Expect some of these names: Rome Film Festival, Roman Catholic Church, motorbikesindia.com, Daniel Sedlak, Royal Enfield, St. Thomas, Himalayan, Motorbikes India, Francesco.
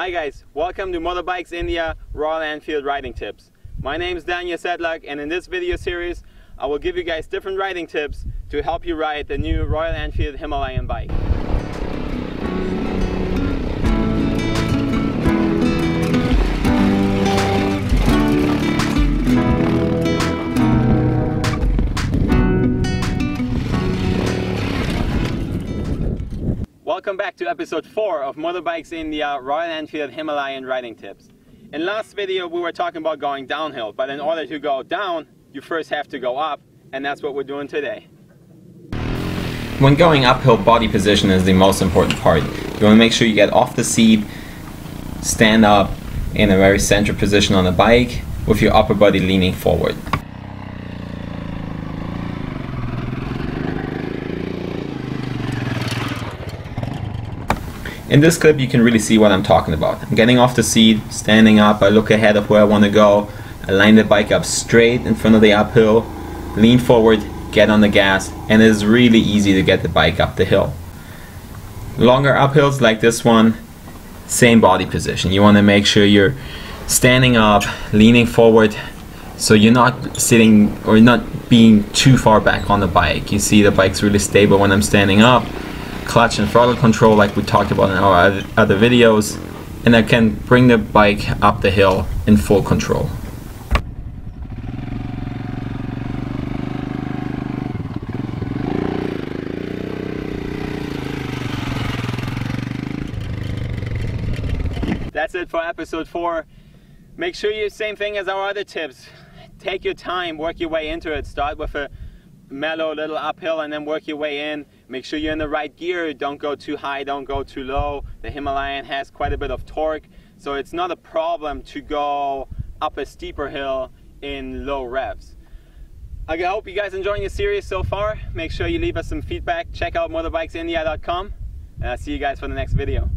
Hi guys, welcome to Motorbikes India Royal Enfield Riding Tips. My name is Daniel Sedlak, and in this video series I will give you guys different riding tips to help you ride the new Royal Enfield Himalayan bike. Welcome back to episode 4 of Motorbikes India Royal Enfield Himalayan Riding Tips. In last video we were talking about going downhill, but in order to go down you first have to go up, and that's what we're doing today. When going uphill, body position is the most important part. You want to make sure you get off the seat, stand up in a very centered position on the bike with your upper body leaning forward. In this clip you can really see what I'm talking about. I'm getting off the seat, standing up, I look ahead of where I want to go, I line the bike up straight in front of the uphill, lean forward, get on the gas, and it is really easy to get the bike up the hill. Longer uphills like this one, same body position. You want to make sure you're standing up, leaning forward, so you're not sitting or not being too far back on the bike. You see the bike's really stable when I'm standing up. Clutch and throttle control like we talked about in our other videos, and I can bring the bike up the hill in full control. That's it for episode 4. Make sure you do the same thing as our other tips. Take your time, work your way into it. Start with a mellow little uphill and then work your way in. Make sure you're in the right gear, don't go too high, don't go too low. The Himalayan has quite a bit of torque, so it's not a problem to go up a steeper hill in low revs. I hope you guys are enjoying the series so far. Make sure you leave us some feedback, check out motorbikesindia.com, and I'll see you guys for the next video.